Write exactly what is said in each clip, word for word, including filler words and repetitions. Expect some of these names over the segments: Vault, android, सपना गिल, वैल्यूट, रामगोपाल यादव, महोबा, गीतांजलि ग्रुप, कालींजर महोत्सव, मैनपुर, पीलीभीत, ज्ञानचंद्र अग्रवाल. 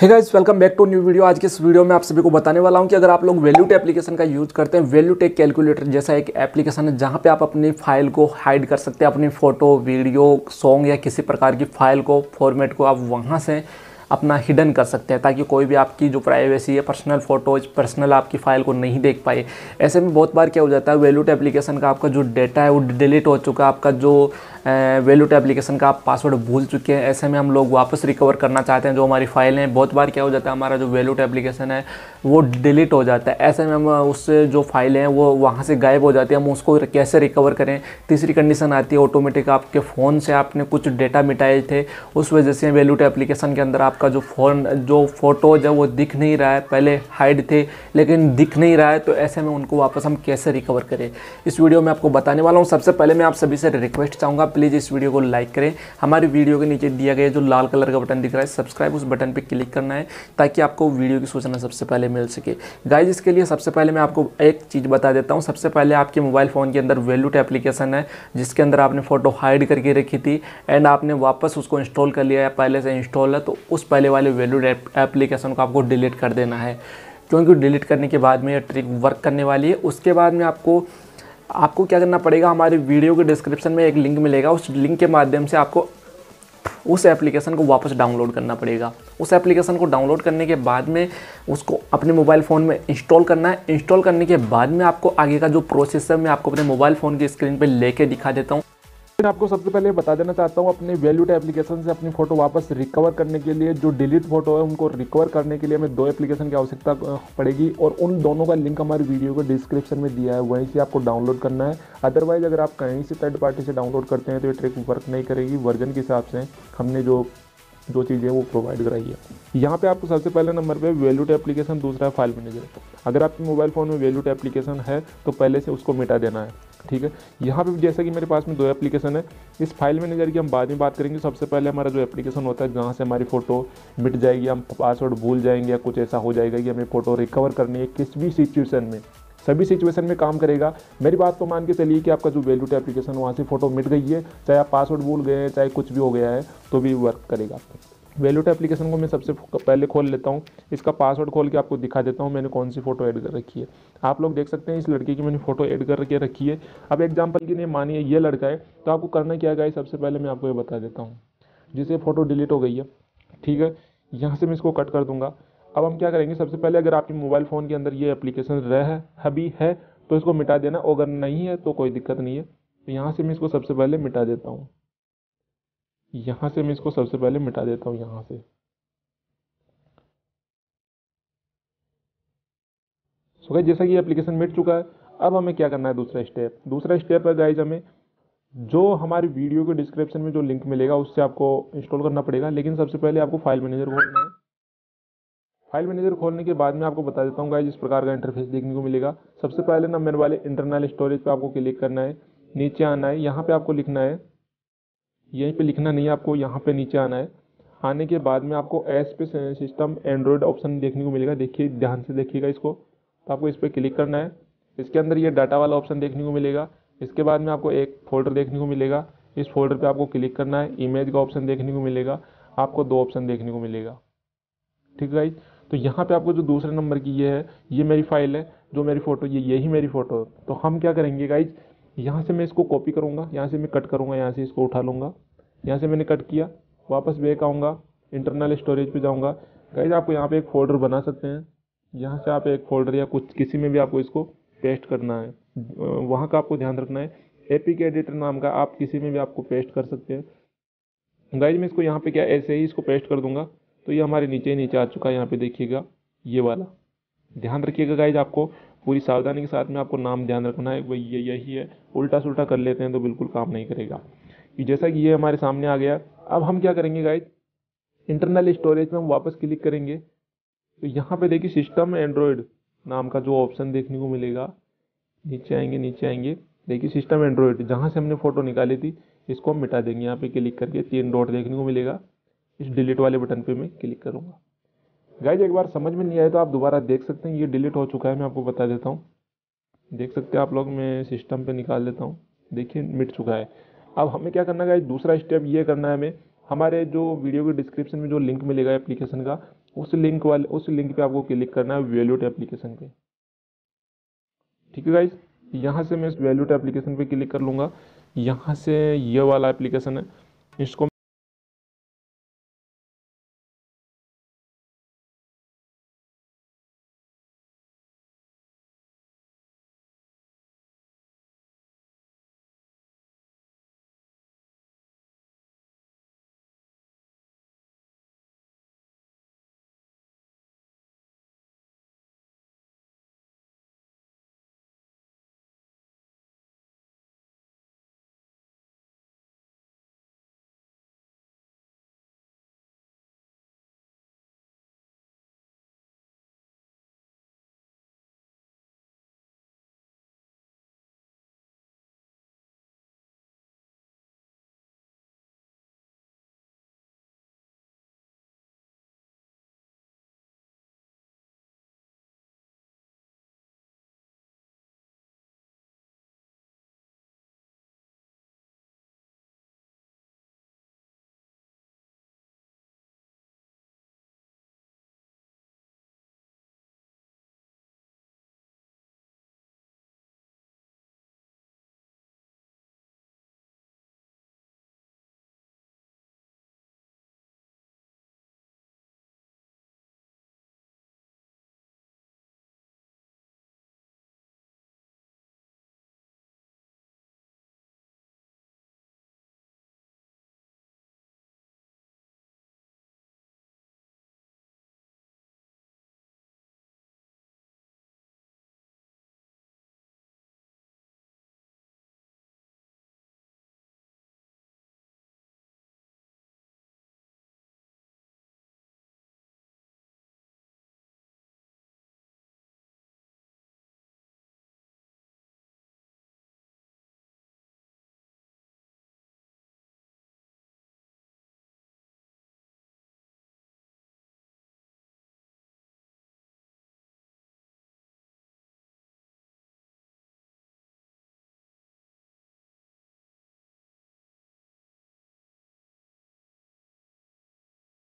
Hey guys, welcome back to new video. आज के इस वीडियो में आप सभी को बताने वाला हूं कि अगर आप लोग वैल्यूट एप्लीकेशन का यूज़ करते हैं, वैल्यूट एक कैलकुलेटर जैसा एक एप्लीकेशन है जहां पे आप अपनी फाइल को हाइड कर सकते हैं, अपनी फ़ोटो, वीडियो, सॉन्ग या किसी प्रकार की फाइल को, फॉर्मेट को आप वहां से अपना हिडन कर सकते हैं ताकि कोई भी आपकी जो प्राइवेसी है, पर्सनल फ़ोटोज, पर्सनल आपकी फ़ाइल को नहीं देख पाए। ऐसे में बहुत बार क्या हो जाता है, वैल्यूट एप्लीकेशन का आपका जो डेटा है वो डिलीट हो चुका है, आपका जो वैल्यूट एप्लीकेशन का आप पासवर्ड भूल चुके हैं। ऐसे में हम लोग वापस रिकवर करना चाहते हैं जो हमारी फाइल है। बहुत बार क्या हो जाता है, हमारा जो वैल्यूट एप्लीकेशन है वो डिलीट हो जाता है। ऐसे में हम उससे जो फाइलें हैं वो वहाँ से गायब हो जाती है, हम उसको कैसे रिकवर करें। तीसरी कंडीशन आती है ऑटोमेटिक, आपके फ़ोन से आपने कुछ डेटा मिटाए थे, उस वजह से वैल्यूट एप्लीकेशन के अंदर आपका जो फ़ोन जो फ़ोटोज है वो दिख नहीं रहा है। पहले हाइड थे लेकिन दिख नहीं रहा है, तो ऐसे में उनको वापस हम कैसे रिकवर करें, इस वीडियो में आपको बताने वाला हूँ। सबसे पहले मैं आप सभी से रिक्वेस्ट चाहूँगा, प्लीज़ इस वीडियो को लाइक करें। हमारी वीडियो के नीचे दिया गया जो लाल कलर का बटन दिख रहा है सब्सक्राइब, उस बटन पर क्लिक करना है ताकि आपको वीडियो की सूचना सबसे पहले मिल सके। गाइज, इसके लिए सबसे पहले मैं आपको एक चीज़ बता देता हूँ। सबसे पहले आपके मोबाइल फ़ोन के अंदर वैल्यूट एप्लीकेशन है जिसके अंदर आपने फ़ोटो हाइड करके रखी थी एंड आपने वापस उसको इंस्टॉल कर लिया है, पहले से इंस्टॉल है, तो उस पहले वाले वैल्यूड एप्लीकेशन को आपको डिलीट कर देना है, क्योंकि डिलीट करने के बाद में ये ट्रिक वर्क करने वाली है। उसके बाद में आपको आपको क्या करना पड़ेगा, हमारे वीडियो के डिस्क्रिप्शन में एक लिंक मिलेगा, उस लिंक के माध्यम से आपको उस एप्लीकेशन को वापस डाउनलोड करना पड़ेगा। उस एप्लीकेशन को डाउनलोड करने के बाद में उसको अपने मोबाइल फ़ोन में इंस्टॉल करना है। इंस्टॉल करने के बाद में आपको आगे का जो प्रोसेस है मैं आपको अपने मोबाइल फ़ोन की स्क्रीन पर लेके दिखा देता हूँ। मैं आपको सबसे पहले बता देना चाहता हूँ, अपने वैल्यूट एप्लीकेशन से अपनी फ़ोटो वापस रिकवर करने के लिए, जो डिलीट फोटो है उनको रिकवर करने के लिए हमें दो एप्लीकेशन की आवश्यकता पड़ेगी और उन दोनों का लिंक हमारे वीडियो के डिस्क्रिप्शन में दिया है, वहीं से आपको डाउनलोड करना है। अदरवाइज़ अगर आप कहीं से थर्ड पार्टी से डाउनलोड करते हैं तो ये ट्रिक वर्क नहीं करेगी। वर्जन के हिसाब से हमने जो जो चीज़ें वो प्रोवाइड कराई है। यहाँ पे आपको सबसे पहले नंबर पे वैल्यूट एप्लीकेशन, दूसरा है फाइल मैनेजर। अगर आपके मोबाइल फ़ोन में वैल्यूट एप्लीकेशन है तो पहले से उसको मिटा देना है, ठीक है। यहाँ पे जैसा कि मेरे पास में दो एप्लीकेशन है, इस फाइल मैनेजर की हम बाद में बात करेंगे। सबसे पहले हमारा जो एप्लीकेशन होता है जहाँ से हमारी फ़ोटो मिट जाएगी, हम पासवर्ड भूल जाएंगे या कुछ ऐसा हो जाएगा कि हमें फ़ोटो रिकवर करनी है, किस भी सिचुएशन में, सभी सिचुएशन में काम करेगा। मेरी बात को मान के चलिए कि आपका जो वैल्यूट एप्लीकेशन वहाँ से फ़ोटो मिट गई है, चाहे आप पासवर्ड भूल गए हैं, चाहे कुछ भी हो गया है, तो भी वर्क करेगा आपको। वैल्यूट एप्लीकेशन को मैं सबसे पहले खोल लेता हूँ, इसका पासवर्ड खोल के आपको दिखा देता हूँ मैंने कौन सी फ़ोटो ऐड कर रखी है। आप लोग देख सकते हैं इस लड़की की मैंने फ़ोटो ऐड करके रखी है। अब एग्जाम्पल के लिए मानिए ये लड़का है, तो आपको करना क्या है, सबसे पहले मैं आपको ये बता देता हूँ। जिसे फ़ोटो डिलीट हो गई है, ठीक है, यहाँ से मैं इसको कट कर दूँगा। अब हम क्या करेंगे, सबसे पहले अगर आपके मोबाइल फ़ोन के अंदर ये एप्लीकेशन रह अभी है तो इसको मिटा देना, अगर नहीं है तो कोई दिक्कत नहीं है। तो यहाँ से मैं इसको सबसे पहले मिटा देता हूँ, यहाँ से मैं इसको सबसे पहले मिटा देता हूँ, यहाँ से। सो गाइस, जैसा कि एप्लीकेशन मिट चुका है, अब हमें क्या करना है, दूसरा स्टेप। दूसरा स्टेप है गाइस, हमें जो हमारी वीडियो के डिस्क्रिप्शन में जो लिंक मिलेगा उससे आपको इंस्टॉल करना पड़ेगा, लेकिन सबसे पहले आपको फाइल मैनेजर खोलना है। फाइल मैनेजर खोलने के बाद मैं आपको बता देता हूँ गाइस इस प्रकार का इंटरफेस देखने को मिलेगा। सबसे पहले ना मेरे वाले इंटरनल स्टोरेज पे आपको क्लिक करना है, नीचे आना है, यहाँ पे आपको लिखना है, यहीं पे लिखना नहीं है आपको, यहाँ पे नीचे आना है। आने के बाद में आपको एस पे सिस्टम एंड्रॉयड ऑप्शन देखने को मिलेगा, देखिए ध्यान से देखिएगा इसको, तो आपको इस पर क्लिक करना है। इसके अंदर ये डाटा वाला ऑप्शन देखने को मिलेगा। इसके बाद में आपको एक फोल्डर देखने को मिलेगा, इस फोल्डर पर आपको क्लिक करना है। इमेज का ऑप्शन देखने को मिलेगा, आपको दो ऑप्शन देखने को मिलेगा, ठीक है। तो यहाँ पे आपको जो दूसरे नंबर की ये है, ये मेरी फाइल है, जो मेरी फ़ोटो, ये यही मेरी फ़ोटो। तो हम क्या करेंगे गाइज, यहाँ से मैं इसको कॉपी करूँगा, यहाँ से मैं कट करूँगा, यहाँ से इसको उठा लूँगा, यहाँ से मैंने कट किया, वापस बैक आऊँगा, इंटरनल स्टोरेज पे जाऊँगा। गाइज, आपको यहाँ पे एक फ़ोल्डर बना सकते हैं, यहाँ से आप एक फ़ोल्डर या कुछ किसी में भी आपको इसको पेस्ट करना है, वहाँ का आपको ध्यान रखना है। एपिक एडिटर नाम का आप किसी में भी आपको पेस्ट कर सकते हैं। गाइज, मैं इसको यहाँ पर क्या ऐसे ही इसको पेस्ट कर दूँगा, तो ये हमारे नीचे ही नीचे आ चुका है। यहाँ पे देखिएगा ये वाला, ध्यान रखिएगा गाइज, आपको पूरी सावधानी के साथ में आपको नाम ध्यान रखना है, वही ये यही है। उल्टा सुल्टा कर लेते हैं तो बिल्कुल काम नहीं करेगा। जैसा कि ये हमारे सामने आ गया, अब हम क्या करेंगे गाइज, इंटरनल स्टोरेज में हम वापस क्लिक करेंगे, तो यहाँ पे देखिए सिस्टम एंड्रॉयड नाम का जो ऑप्शन देखने को मिलेगा, नीचे आएंगे, नीचे आएंगे, देखिए सिस्टम एंड्रॉयड, जहाँ से हमने फ़ोटो निकाली थी इसको हम मिटा देंगे। यहाँ पर क्लिक करके तीन डॉट देखने को मिलेगा, इस डिलीट वाले बटन पे मैं क्लिक करूँगा। गाइज, एक बार समझ में नहीं आया तो आप दोबारा देख सकते हैं, ये डिलीट हो चुका है, मैं आपको बता देता हूँ, देख सकते हैं आप लोग। मैं सिस्टम पे निकाल देता हूँ, देखिए मिट चुका है। अब हमें क्या करना है गाइज, दूसरा स्टेप ये करना है हमें, हमारे जो वीडियो के डिस्क्रिप्शन में जो लिंक मिलेगा एप्लीकेशन का, उस लिंक वाले उस लिंक पे आपको क्लिक करना है वैल्यूट एप्लीकेशन पे। ठीक है गाइज, यहाँ से मैं इस वैल्यूट एप्लीकेशन पे क्लिक कर लूँगा। यहाँ से ये वाला एप्लीकेशन है, इसको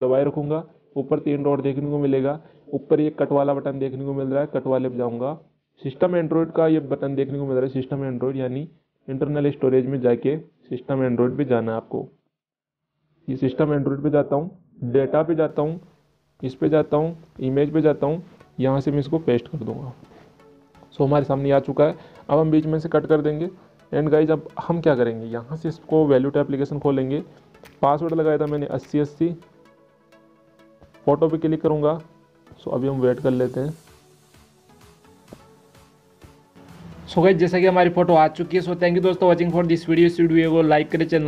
दबाए रखूंगा, ऊपर तीन डॉट देखने को मिलेगा, ऊपर ये कट वाला बटन देखने को मिल रहा है, कट वाले पे जाऊंगा। सिस्टम एंड्रॉयड का ये बटन देखने को मिल रहा है, सिस्टम एंड्रॉयड यानी इंटरनल स्टोरेज में जाके सिस्टम एंड्रॉयड पे जाना है आपको। ये सिस्टम एंड्रॉयड पे जाता हूँ, डेटा पे जाता हूँ, इस पर जाता हूँ, इमेज पर जाता हूँ, यहाँ से मैं इसको पेस्ट कर दूँगा। सो हमारे सामने आ चुका है। अब हम बीच में से कट कर देंगे। एंड गाइज अब हम क्या करेंगे, यहाँ से इसको वैल्यूट एप्लीकेशन खोलेंगे। पासवर्ड लगाया था मैंने अस्सी अस्सी। फोटो पे क्लिक करूंगा। सो अभी हम वेट कर लेते हैं। सो गाइस जैसा कि हमारी फोटो आ चुकी है। सो थैंक यू दोस्तों वाचिंग फॉर दिस वीडियो। इस वीडियो को लाइक करें, चैनल